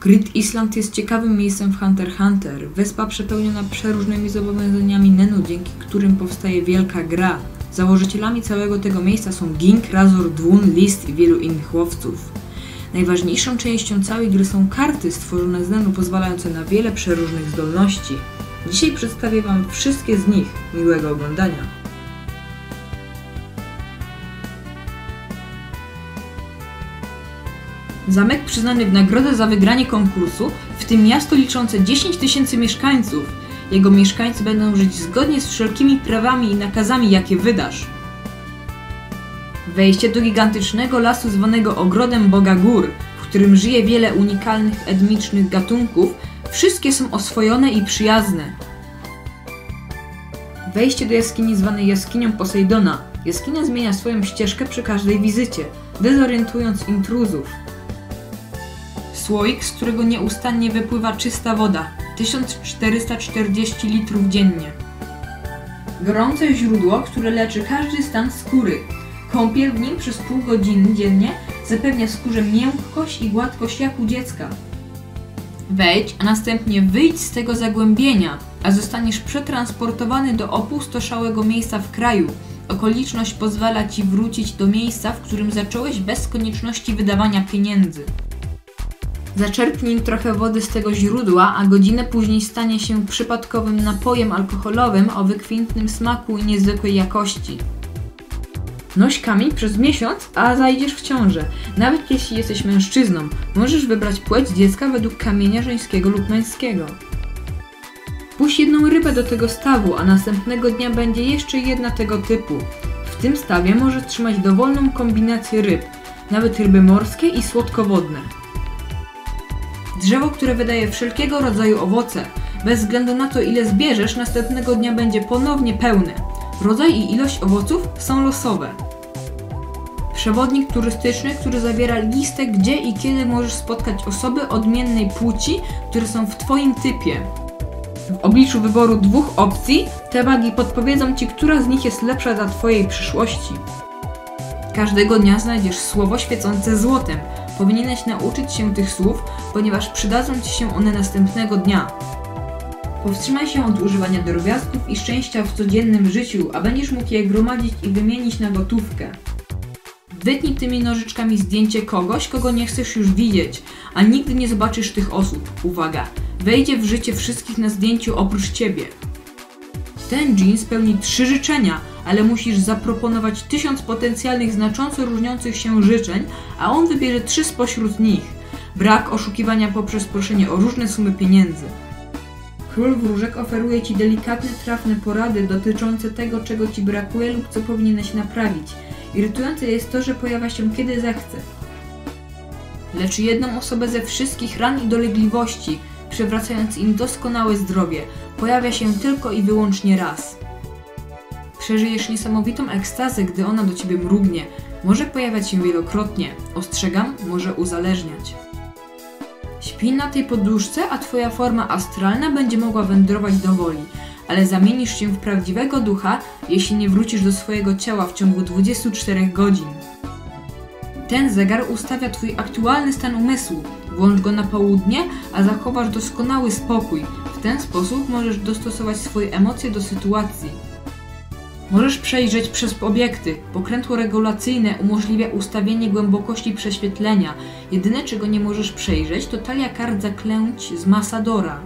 Greed Island jest ciekawym miejscem w Hunter x Hunter. Wyspa przepełniona przeróżnymi zobowiązaniami Nenu, dzięki którym powstaje wielka gra. Założycielami całego tego miejsca są Ging, Razor, Dwun, List i wielu innych łowców. Najważniejszą częścią całej gry są karty stworzone z Nenu, pozwalające na wiele przeróżnych zdolności. Dzisiaj przedstawię Wam wszystkie z nich. Miłego oglądania! Zamek przyznany w nagrodę za wygranie konkursu, w tym miasto liczące 10 tysięcy mieszkańców. Jego mieszkańcy będą żyć zgodnie z wszelkimi prawami i nakazami, jakie wydasz. Wejście do gigantycznego lasu zwanego Ogrodem Boga Gór, w którym żyje wiele unikalnych endemicznych gatunków. Wszystkie są oswojone i przyjazne. Wejście do jaskini zwanej Jaskinią Posejdona. Jaskinia zmienia swoją ścieżkę przy każdej wizycie, dezorientując intruzów. Słoik, z którego nieustannie wypływa czysta woda, 1440 litrów dziennie. Gorące źródło, które leczy każdy stan skóry. Kąpiel w nim przez pół godziny dziennie zapewnia skórze miękkość i gładkość jak u dziecka. Wejdź, a następnie wyjdź z tego zagłębienia, a zostaniesz przetransportowany do opustoszałego miejsca w kraju. Okoliczność pozwala Ci wrócić do miejsca, w którym zacząłeś, bez konieczności wydawania pieniędzy. Zaczerpnij trochę wody z tego źródła, a godzinę później stanie się przypadkowym napojem alkoholowym o wykwintnym smaku i niezwykłej jakości. Noś kamień przez miesiąc, a zajdziesz w ciążę. Nawet jeśli jesteś mężczyzną, możesz wybrać płeć dziecka według kamienia żeńskiego lub męskiego. Puść jedną rybę do tego stawu, a następnego dnia będzie jeszcze jedna tego typu. W tym stawie możesz trzymać dowolną kombinację ryb, nawet ryby morskie i słodkowodne. Drzewo, które wydaje wszelkiego rodzaju owoce. Bez względu na to, ile zbierzesz, następnego dnia będzie ponownie pełne. Rodzaj i ilość owoców są losowe. Przewodnik turystyczny, który zawiera listę, gdzie i kiedy możesz spotkać osoby odmiennej płci, które są w Twoim typie. W obliczu wyboru dwóch opcji, te wagi podpowiedzą Ci, która z nich jest lepsza dla Twojej przyszłości. Każdego dnia znajdziesz słowo świecące złotem. Powinieneś nauczyć się tych słów, ponieważ przydadzą Ci się one następnego dnia. Powstrzymaj się od używania drobiazgów i szczęścia w codziennym życiu, a będziesz mógł je gromadzić i wymienić na gotówkę. Wytnij tymi nożyczkami zdjęcie kogoś, kogo nie chcesz już widzieć, a nigdy nie zobaczysz tych osób. Uwaga! Wejdzie w życie wszystkich na zdjęciu oprócz Ciebie. Tenjin spełni 3 życzenia, ale musisz zaproponować 1000 potencjalnych znacząco różniących się życzeń, a on wybierze 3 spośród nich. Brak oszukiwania poprzez proszenie o różne sumy pieniędzy. Król Wróżek oferuje Ci delikatne, trafne porady dotyczące tego, czego Ci brakuje lub co powinieneś naprawić. Irytujące jest to, że pojawia się kiedy zechce. Leczy jedną osobę ze wszystkich ran i dolegliwości, przywracając im doskonałe zdrowie. Pojawia się tylko i wyłącznie raz. Przeżyjesz niesamowitą ekstazę, gdy ona do Ciebie mrugnie. Może pojawiać się wielokrotnie. Ostrzegam, może uzależniać. Śpij na tej poduszce, a Twoja forma astralna będzie mogła wędrować do woli, ale zamienisz się w prawdziwego ducha, jeśli nie wrócisz do swojego ciała w ciągu 24 godzin. Ten zegar ustawia Twój aktualny stan umysłu. Włącz go na południe, a zachowasz doskonały spokój. W ten sposób możesz dostosować swoje emocje do sytuacji. Możesz przejrzeć przez obiekty. Pokrętło regulacyjne umożliwia ustawienie głębokości prześwietlenia. Jedyne, czego nie możesz przejrzeć, to talia kart zaklęć z Masadora.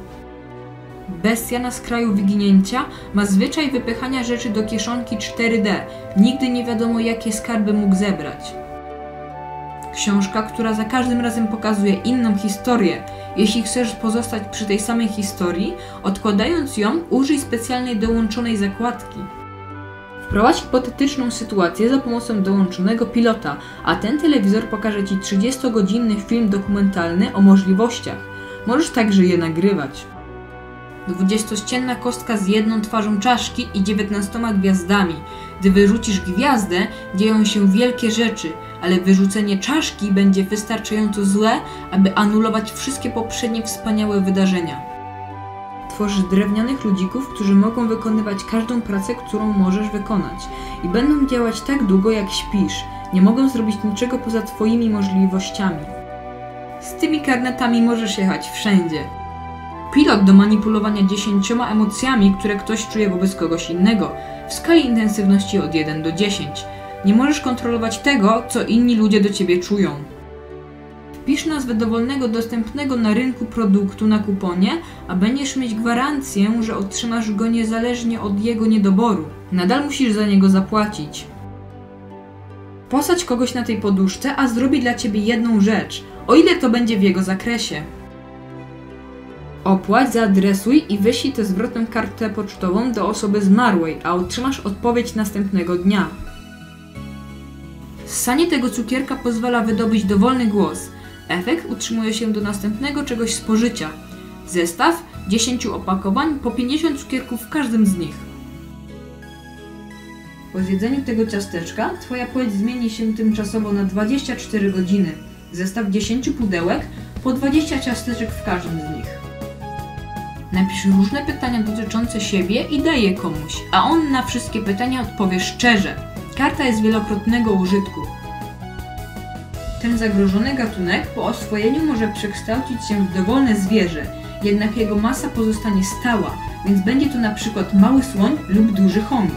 Bestia na skraju wyginięcia ma zwyczaj wypychania rzeczy do kieszonki 4D. Nigdy nie wiadomo, jakie skarby mógł zebrać. Książka, która za każdym razem pokazuje inną historię. Jeśli chcesz pozostać przy tej samej historii, odkładając ją, użyj specjalnej dołączonej zakładki. Wprowadź hipotetyczną sytuację za pomocą dołączonego pilota, a ten telewizor pokaże Ci 30-godzinny film dokumentalny o możliwościach. Możesz także je nagrywać. 20-ścienna kostka z jedną twarzą czaszki i 19 gwiazdami. Gdy wyrzucisz gwiazdę, dzieją się wielkie rzeczy, ale wyrzucenie czaszki będzie wystarczająco złe, aby anulować wszystkie poprzednie wspaniałe wydarzenia. tworzy drewnianych ludzików, którzy mogą wykonywać każdą pracę, którą możesz wykonać. I będą działać tak długo, jak śpisz. Nie mogą zrobić niczego poza twoimi możliwościami. Z tymi karnetami możesz jechać wszędzie. Pilot do manipulowania 10 emocjami, które ktoś czuje wobec kogoś innego, w skali intensywności od 1 do 10. Nie możesz kontrolować tego, co inni ludzie do ciebie czują. Wpisz nazwę dowolnego dostępnego na rynku produktu na kuponie, a będziesz mieć gwarancję, że otrzymasz go niezależnie od jego niedoboru. Nadal musisz za niego zapłacić. Posadź kogoś na tej poduszce, a zrobi dla ciebie jedną rzecz, o ile to będzie w jego zakresie. Opłać, zaadresuj i wyślij tę zwrotną kartę pocztową do osoby zmarłej, a otrzymasz odpowiedź następnego dnia. Ssanie tego cukierka pozwala wydobyć dowolny głos. Efekt utrzymuje się do następnego czegoś spożycia. Zestaw 10 opakowań po 50 cukierków w każdym z nich. Po zjedzeniu tego ciasteczka twoja płeć zmieni się tymczasowo na 24 godziny. Zestaw 10 pudełek po 20 ciasteczek w każdym z nich. Napisz różne pytania dotyczące siebie i daj je komuś, a on na wszystkie pytania odpowie szczerze. Karta jest wielokrotnego użytku. Ten zagrożony gatunek po oswojeniu może przekształcić się w dowolne zwierzę, jednak jego masa pozostanie stała, więc będzie to na przykład mały słoń lub duży chomik.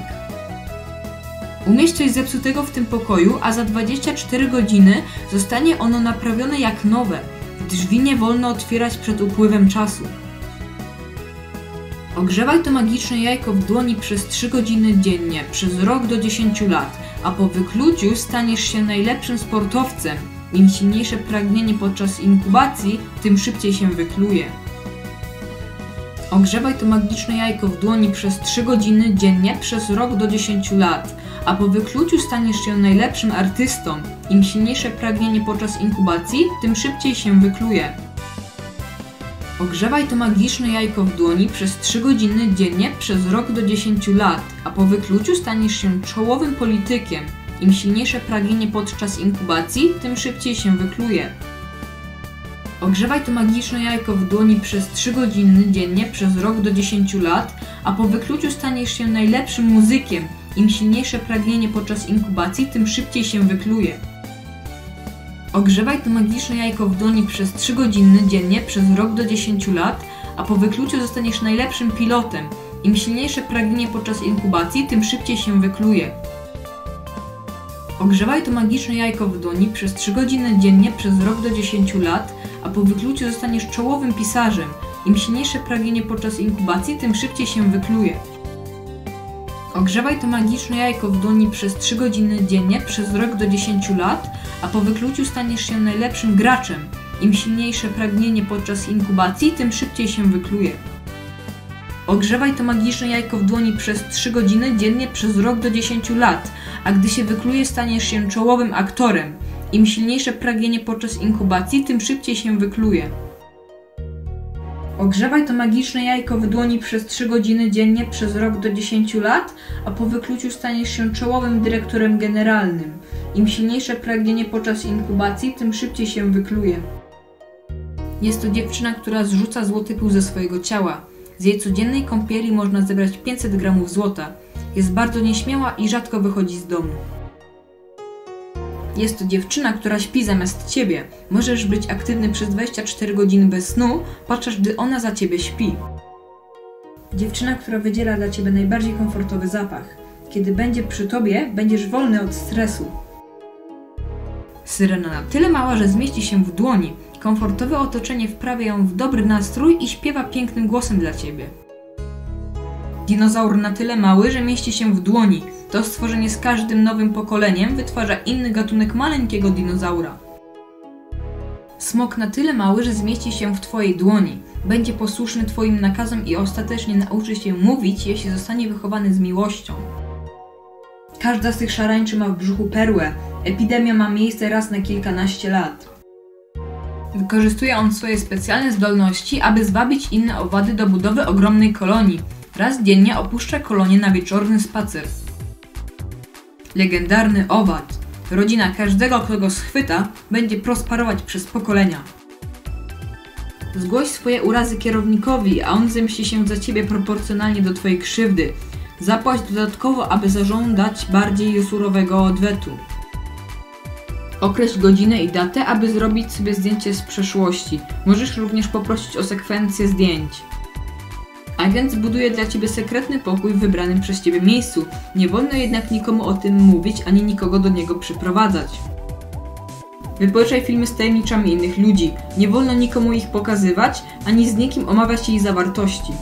Umieść coś zepsutego w tym pokoju, a za 24 godziny zostanie ono naprawione jak nowe. Drzwi nie wolno otwierać przed upływem czasu. Ogrzewaj to magiczne jajko w dłoni przez 3 godziny dziennie, przez rok do 10 lat, a po wykluciu staniesz się najlepszym sportowcem. Im silniejsze pragnienie podczas inkubacji, tym szybciej się wykluje. Ogrzewaj to magiczne jajko w dłoni przez 3 godziny dziennie, przez rok do 10 lat, a po wykluciu staniesz się najlepszym artystą. Im silniejsze pragnienie podczas inkubacji, tym szybciej się wykluje. Ogrzewaj to magiczne jajko w dłoni przez 3 godziny dziennie przez rok do 10 lat, a po wykluciu staniesz się czołowym politykiem. Im silniejsze pragnienie podczas inkubacji, tym szybciej się wykluje. Ogrzewaj to magiczne jajko w dłoni przez 3 godziny dziennie przez rok do 10 lat, a po wykluciu staniesz się najlepszym muzykiem. Im silniejsze pragnienie podczas inkubacji, tym szybciej się wykluje. Ogrzewaj to magiczne jajko w dłoni przez 3 godziny dziennie przez rok do 10 lat, a po wykluciu zostaniesz najlepszym pilotem. Im silniejsze pragnienie podczas inkubacji, tym szybciej się wykluje. Ogrzewaj to magiczne jajko w dłoni przez 3 godziny dziennie przez rok do 10 lat, a po wykluciu zostaniesz czołowym pisarzem. Im silniejsze pragnienie podczas inkubacji, tym szybciej się wykluje. Ogrzewaj to magiczne jajko w dłoni przez 3 godziny dziennie przez rok do 10 lat, a po wykluciu staniesz się najlepszym graczem. Im silniejsze pragnienie podczas inkubacji, tym szybciej się wykluje. Ogrzewaj to magiczne jajko w dłoni przez 3 godziny dziennie przez rok do 10 lat, a gdy się wykluje, staniesz się czołowym aktorem. Im silniejsze pragnienie podczas inkubacji, tym szybciej się wykluje. Ogrzewaj to magiczne jajko w dłoni przez 3 godziny dziennie przez rok do 10 lat, a po wykluciu staniesz się czołowym dyrektorem generalnym. Im silniejsze pragnienie podczas inkubacji, tym szybciej się wykluje. Jest to dziewczyna, która zrzuca złoty pył ze swojego ciała. Z jej codziennej kąpieli można zebrać 500 gramów złota. Jest bardzo nieśmiała i rzadko wychodzi z domu. Jest to dziewczyna, która śpi zamiast ciebie. Możesz być aktywny przez 24 godziny bez snu, podczas gdy ona za ciebie śpi. Dziewczyna, która wydziela dla ciebie najbardziej komfortowy zapach. Kiedy będzie przy tobie, będziesz wolny od stresu. Syrena na tyle mała, że zmieści się w dłoni. Komfortowe otoczenie wprawia ją w dobry nastrój i śpiewa pięknym głosem dla ciebie. Dinozaur na tyle mały, że mieści się w dłoni. To stworzenie z każdym nowym pokoleniem wytwarza inny gatunek maleńkiego dinozaura. Smok na tyle mały, że zmieści się w twojej dłoni. Będzie posłuszny twoim nakazom i ostatecznie nauczy się mówić, jeśli zostanie wychowany z miłością. Każda z tych szarańczy ma w brzuchu perłę. Epidemia ma miejsce raz na kilkanaście lat. Wykorzystuje on swoje specjalne zdolności, aby zwabić inne owady do budowy ogromnej kolonii. Raz dziennie opuszcza kolonię na wieczorny spacer. Legendarny owad. Rodzina każdego, kto go schwyta, będzie prosperować przez pokolenia. Zgłoś swoje urazy kierownikowi, a on zemści się za ciebie proporcjonalnie do twojej krzywdy. Zapłać dodatkowo, aby zażądać bardziej surowego odwetu. Określ godzinę i datę, aby zrobić sobie zdjęcie z przeszłości. Możesz również poprosić o sekwencję zdjęć. Agent zbuduje dla ciebie sekretny pokój w wybranym przez ciebie miejscu. Nie wolno jednak nikomu o tym mówić, ani nikogo do niego przyprowadzać. Wypożyczaj filmy z tajemniczami innych ludzi. Nie wolno nikomu ich pokazywać, ani z nikim omawiać ich zawartości.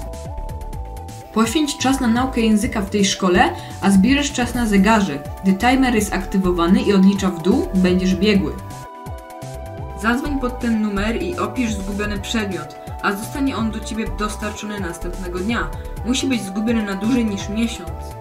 Poświęć czas na naukę języka w tej szkole, a zbierzesz czas na zegarze. Gdy timer jest aktywowany i odlicza w dół, będziesz biegły. Zadzwoń pod ten numer i opisz zgubiony przedmiot, a zostanie on do ciebie dostarczony następnego dnia. Musi być zgubiony na dłużej niż miesiąc.